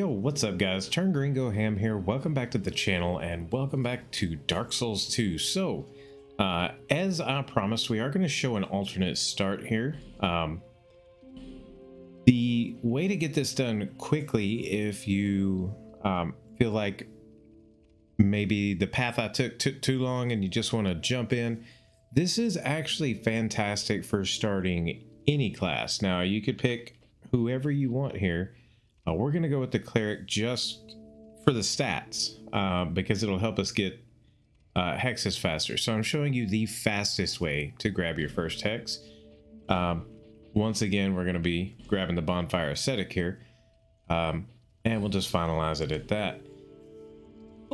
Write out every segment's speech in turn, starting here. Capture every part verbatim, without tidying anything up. Yo, what's up guys, TurnGreenGoHAM here, welcome back to the channel and welcome back to Dark Souls two. So, uh, as I promised, we are going to show an alternate start here. Um, the way to get this done quickly, if you um, feel like maybe the path I took took too long and you just want to jump in, this is actually fantastic for starting any class. Now, you could pick whoever you want here. Uh, we're going to go with the cleric just for the stats uh, because it'll help us get uh, hexes faster. So I'm showing you the fastest way to grab your first hex. Um, once again, we're going to be grabbing the bonfire ascetic here, um, and we'll just finalize it at that.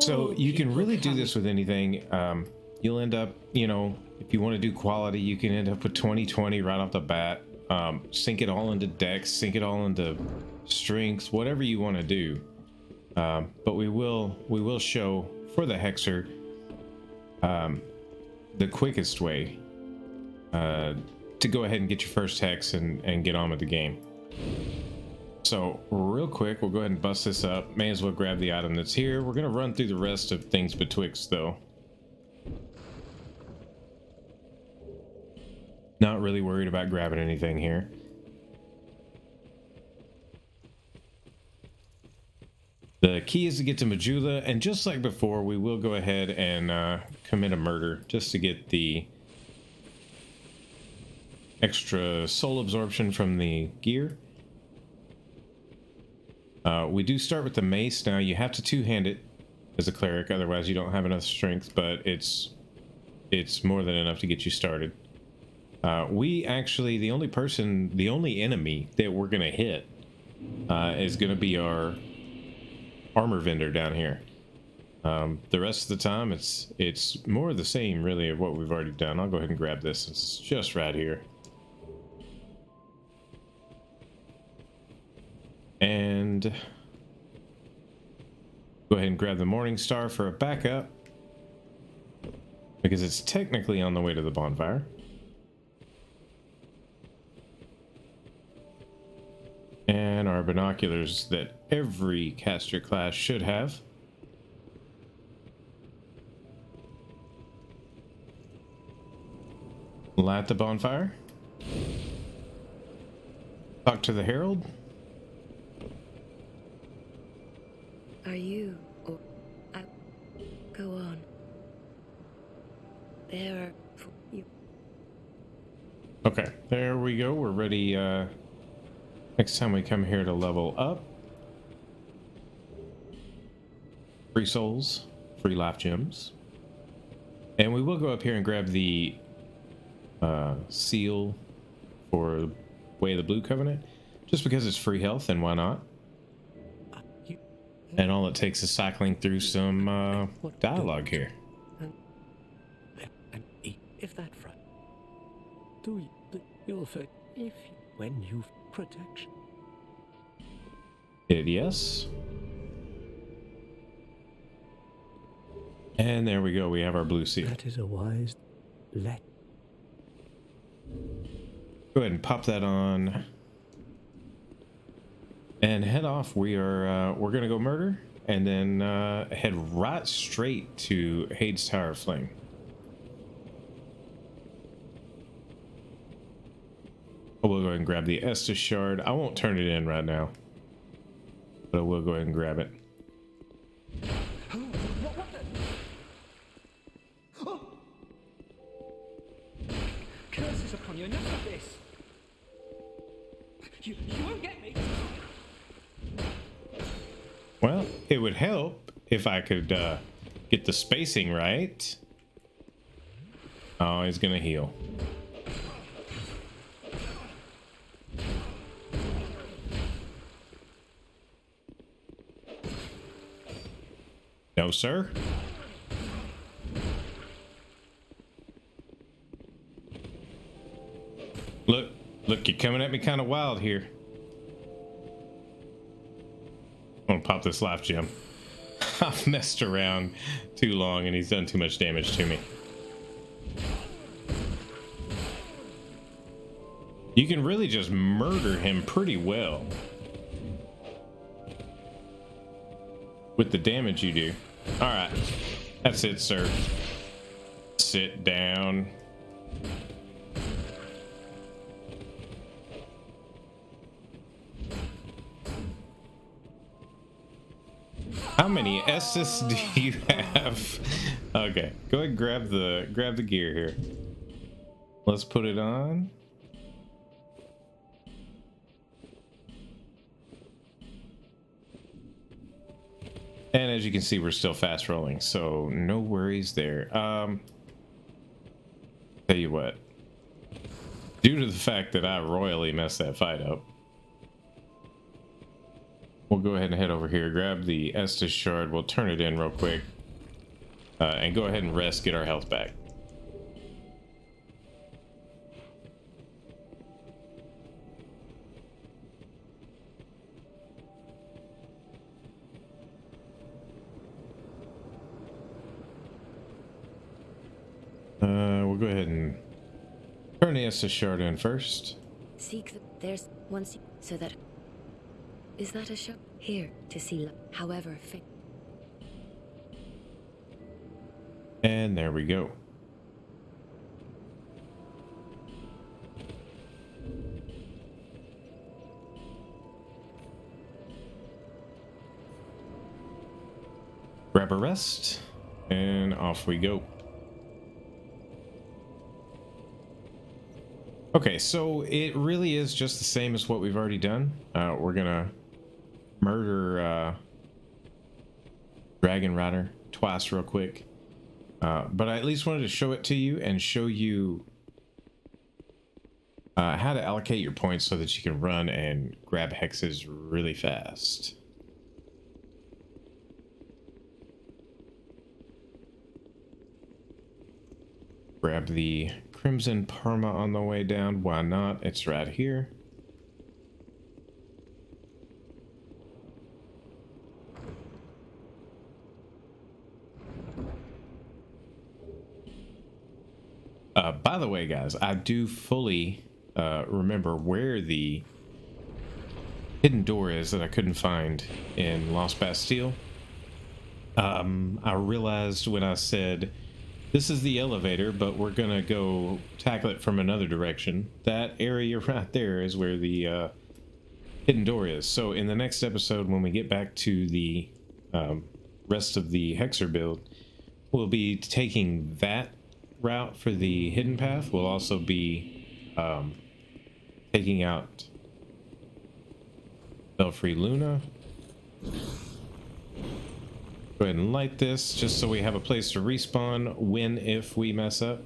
So you can really do this with anything. Um, you'll end up, you know, if you want to do quality, you can end up with twenty twenty right off the bat. Um, sink it all into dex, sink it all into strengths, whatever you want to do. Um, but we will we will show for the Hexer um, the quickest way uh, to go ahead and get your first hex and, and get on with the game. So real quick, we'll go ahead and bust this up. May as well grab the item that's here. We're going to run through the rest of things betwixt though. Not really worried about grabbing anything here. The key is to get to Majula, and just like before, we will go ahead and uh, commit a murder just to get the extra soul absorption from the gear. Uh, we do start with the mace. Now, you have to two-hand it as a cleric, otherwise you don't have enough strength, but it's, it's more than enough to get you started. Uh, we actually, the only person, the only enemy that we're going to hit uh, is going to be our armor vendor down here. Um, the rest of the time, it's it's more of the same, really, of what we've already done. I'll go ahead and grab this. It's just right here. And go ahead and grab the Morning Star for a backup, because it's technically on the way to the bonfire. And our binoculars that every caster class should have. Light the bonfire. Talk to the herald. Are you or I go on? There are you. Okay, there we go. We're ready. Uh, Next time we come here to level up. Free souls, free life gems. And we will go up here and grab the uh, seal for Way of the Blue Covenant, just because it's free health and why not? And all it takes is cycling through some uh, dialogue here. If that front, do you'll if when you've protection. It yes. And there we go. We have our blue seal. That is a wise let. Go ahead and pop that on. And head off. We are uh, we're gonna go murder and then uh, head right straight to Hade's Tower of Flame. We'll go ahead and grab the Estus shard. I won't turn it in right now, but I will go ahead and grab it. Curses upon you! Enough of this. You, you won't get me. Well, it would help if I could uh, get the spacing right. Oh, he's gonna heal. No, sir. Look, look, you're coming at me kind of wild here. I'm gonna pop this life gem. I've messed around too long and he's done too much damage to me. You can really just murder him pretty well. with the damage you do. All right, that's it, sir. Sit down. How many S's do you have? Okay, go ahead and grab the grab the gear here. Let's put it on. And as you can see, we're still fast rolling, so no worries there. Um, tell you what, due to the fact that I royally messed that fight up, we'll go ahead and head over here, grab the Estus shard, we'll turn it in real quick, uh, and go ahead and rest, get our health back. Uh, we'll go ahead and turn the Estus shard in first. Seek the, there's one se so that is that a show here to see however fa and there we go. Grab a rest and off we go. Okay, so it really is just the same as what we've already done. Uh, we're gonna murder uh, Dragon Rider twice real quick. Uh, but I at least wanted to show it to you and show you uh, how to allocate your points so that you can run and grab hexes really fast. Grab the Crimson Parma on the way down. Why not? It's right here. Uh, by the way, guys, I do fully uh, remember where the hidden door is that I couldn't find in Lost Bastille. Um, I realized when I said, this is the elevator, but we're gonna go tackle it from another direction. That area right there is where the uh, hidden door is. So in the next episode, when we get back to the um, rest of the Hexer build, we'll be taking that route for the hidden path. We'll also be um, taking out Belfry Luna. Go ahead and light this just so we have a place to respawn when if we mess up.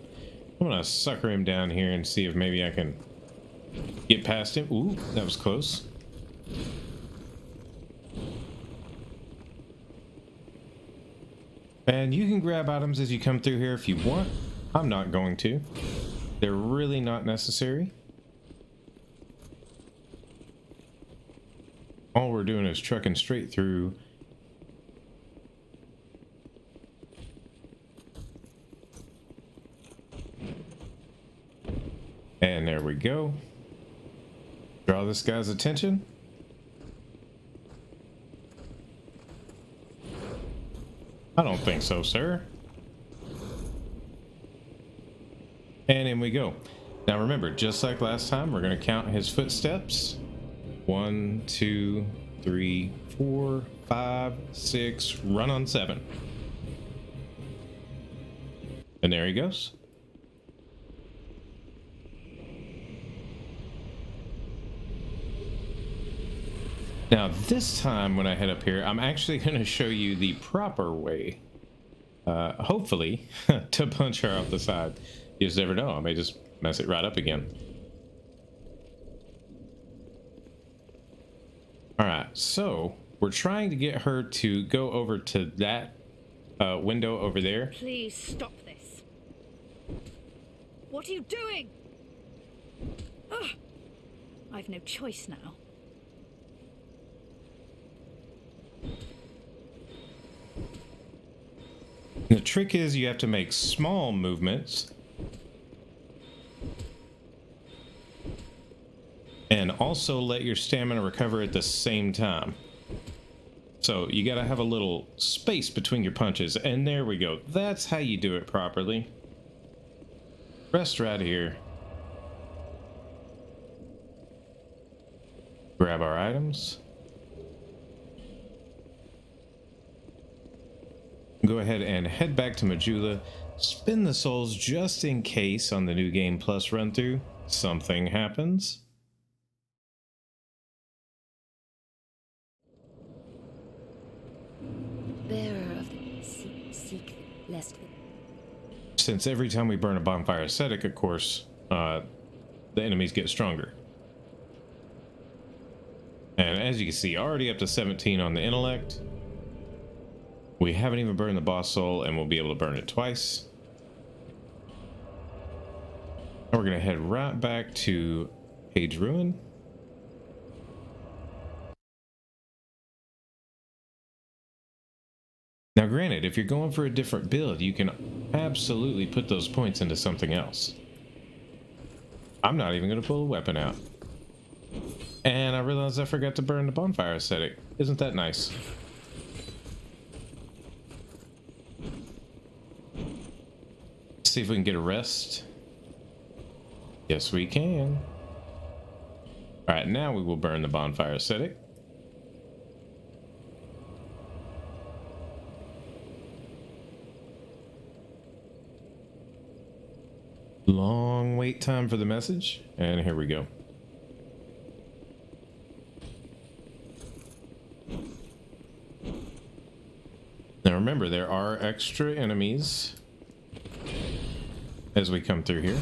I'm gonna sucker him down here and see if maybe I can get past him. Ooh, that was close. And you can grab items as you come through here if you want. I'm not going to. They're really not necessary. All we're doing is trucking straight through. And there we go. Draw this guy's attention. I don't think so, sir. And in we go. Now remember, just like last time, we're going to count his footsteps. One, two, three, four, five, six, run on seven. And there he goes. Now this time when I head up here, I'm actually going to show you the proper way, uh, hopefully, to punch her off the side. You just never know, I may just mess it right up again. Alright, so we're trying to get her to go over to that uh, window over there. Please stop this. What are you doing? Ugh. I've no choice now. And the trick is you have to make small movements and also let your stamina recover at the same time. So you gotta have a little space between your punches, and there we go. That's how you do it properly. Rest right here. Grab our items. Go ahead and head back to Majula. Spin the souls just in case on the New Game Plus run through something happens. Bearer of the seek, seek lest. Since every time we burn a bonfire ascetic, of course, uh, the enemies get stronger. And as you can see, already up to seventeen on the intellect. We haven't even burned the boss soul, and we'll be able to burn it twice. And we're going to head right back to Page Ruin. Now granted, if you're going for a different build, you can absolutely put those points into something else. I'm not even going to pull a weapon out. And I realized I forgot to burn the bonfire aesthetic. Isn't that nice? Let's see if we can get a rest. Yes, we can. Alright, now we will burn the bonfire aesthetic. Long wait time for the message, and here we go. Now remember, there are extra enemies as we come through here.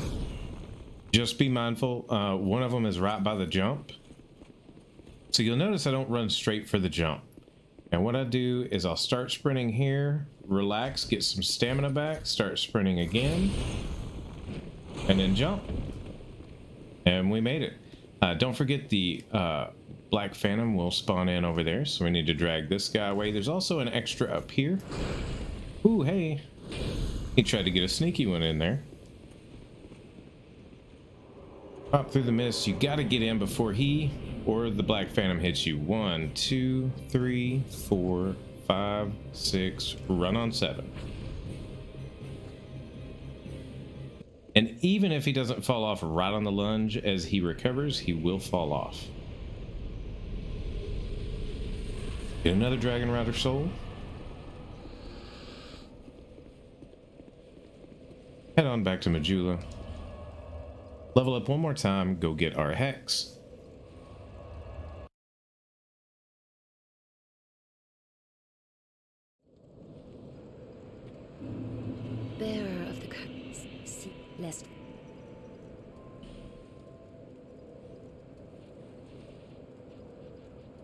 Just be mindful, uh, one of them is right by the jump. So you'll notice I don't run straight for the jump. And what I do is I'll start sprinting here, relax, get some stamina back, start sprinting again. And then jump. And we made it. Uh, don't forget the uh, Black Phantom will spawn in over there, so we need to drag this guy away. There's also an extra up here. Ooh, hey. He tried to get a sneaky one in there. Pop through the mist. You got to get in before he or the Black Phantom hits you. One, two, three, four, five, six. Run on seven. And even if he doesn't fall off right on the lunge, as he recovers, he will fall off. Get another Dragon Rider soul. Head on back to Majula. Level up one more time, go get our Hex.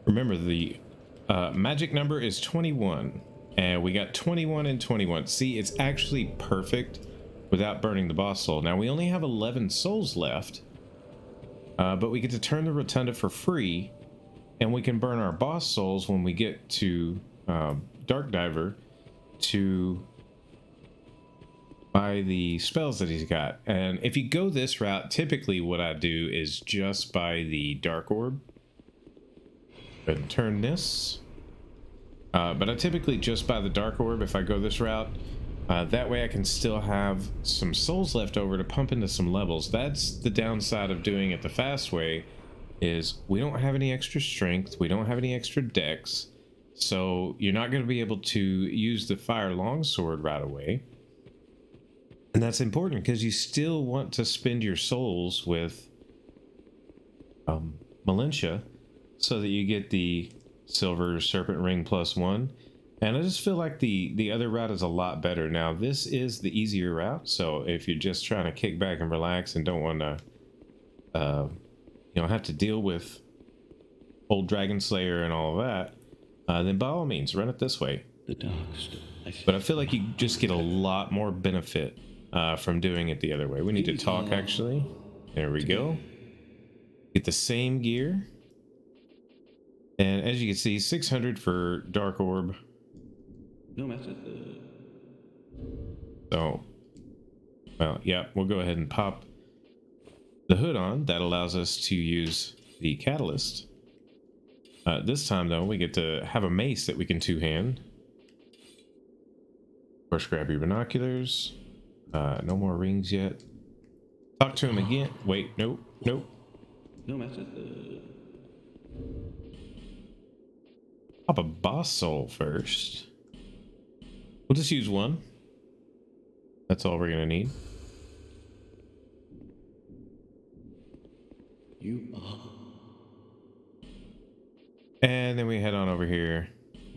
Remember, the uh, magic number is twenty-one, and we got twenty-one and twenty-one. See, it's actually perfect without burning the boss soul. Now, we only have eleven souls left, uh, but we get to turn the Rotunda for free, and we can burn our boss souls when we get to uh, Dark Diver to buy the spells that he's got. And if you go this route, typically what I do is just buy the Dark Orb. Go ahead and turn this, uh, but I typically just buy the Dark Orb if I go this route. Uh, that way I can still have some souls left over to pump into some levels. That's the downside of doing it the fast way, is we don't have any extra strength, we don't have any extra dex, so you're not going to be able to use the fire longsword right away. And that's important because you still want to spend your souls with um, Malenia, so that you get the silver serpent ring plus one. And I just feel like the the other route is a lot better. Now this is the easier route, so if you're just trying to kick back and relax and don't want to uh you know have to deal with old Dragon Slayer and all of that, uh then by all means run it this way. But I feel like you just get a lot more benefit uh from doing it the other way. We need to talk, actually. There we go. Get the same gear. And as you can see, six hundred for Dark Orb. No message. So, well, yeah, we'll go ahead and pop the hood on. That allows us to use the catalyst. Uh, this time, though, we get to have a mace that we can two-hand. Of course, grab your binoculars. Uh, no more rings yet. Talk to him again. Wait, nope, nope. No message. Pop a boss soul first. We'll just use one. That's all we're gonna need. You are. And then we head on over here.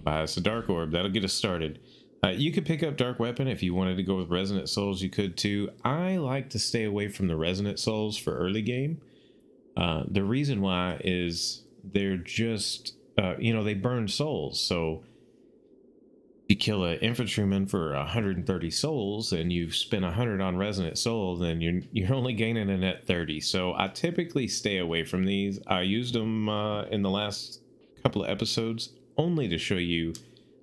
Buy us a dark orb. That'll get us started. Uh, you could pick up dark weapon if you wanted to go with resonant souls. You could too. I like to stay away from the resonant souls for early game. Uh, the reason why is they're just, uh, you know, they burn souls. So you kill an infantryman for one hundred thirty souls and you've spent one hundred on resonant souls, then you're, you're only gaining a net thirty. So I typically stay away from these. I used them uh, in the last couple of episodes only to show you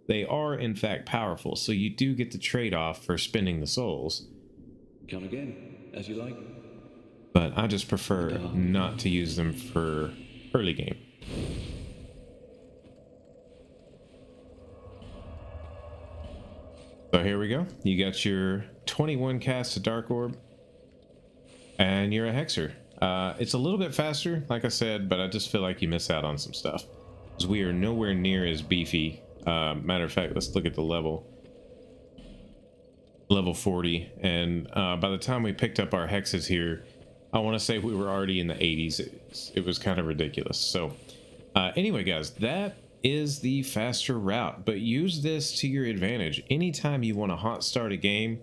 they are, in fact, powerful, so you do get the trade-off for spending the souls. Come again, as you like. But I just prefer not to use them for early game. So here we go. You got your twenty-one casts of Dark Orb, and you're a Hexer. Uh, it's a little bit faster, like I said, but I just feel like you miss out on some stuff, because we are nowhere near as beefy. Uh, matter of fact, let's look at the level. Level forty, and uh, by the time we picked up our hexes here, I want to say we were already in the eighties. It, it was kind of ridiculous. So uh, anyway, guys, that is the faster route, but use this to your advantage. Anytime you want to hot start a game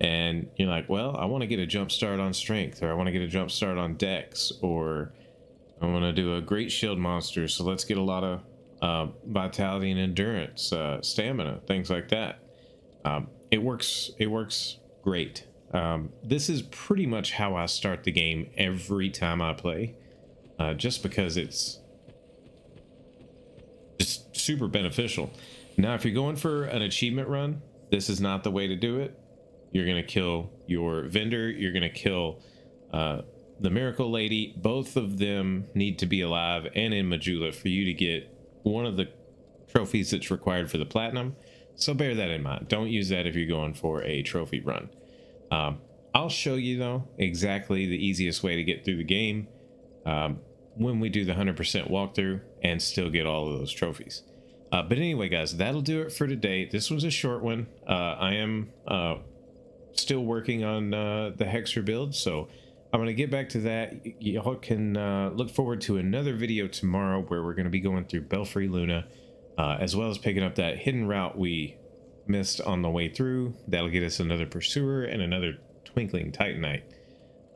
and you're like, well, I want to get a jump start on strength, or I want to get a jump start on dex, or I want to do a great shield monster, so let's get a lot of Uh, vitality and endurance, uh, stamina, things like that. Um, it works. It works great. Um, this is pretty much how I start the game every time I play, uh, just because it's just super beneficial. Now, if you're going for an achievement run, this is not the way to do it. You're gonna kill your vendor. You're gonna kill uh, the miracle lady. Both of them need to be alive and in Majula for you to get one of the trophies that's required for the platinum, so bear that in mind. Don't use that if you're going for a trophy run. um, I'll show you though exactly the easiest way to get through the game um, when we do the one hundred percent walkthrough and still get all of those trophies. Uh, but anyway, guys, that'll do it for today. This was a short one. uh, I am uh, still working on uh, the Hexer build, so I'm going to get back to that. Y'all can uh, look forward to another video tomorrow where we're going to be going through Belfry Luna, uh, as well as picking up that hidden route we missed on the way through. That'll get us another Pursuer and another Twinkling Titanite.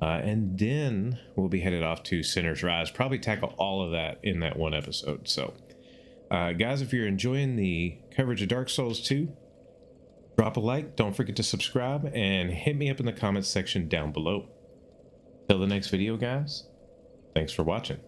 Uh, and then we'll be headed off to Sinner's Rise. Probably tackle all of that in that one episode. So, uh, guys, if you're enjoying the coverage of Dark Souls two, drop a like. Don't forget to subscribe and hit me up in the comments section down below. Till the next video, guys, thanks for watching.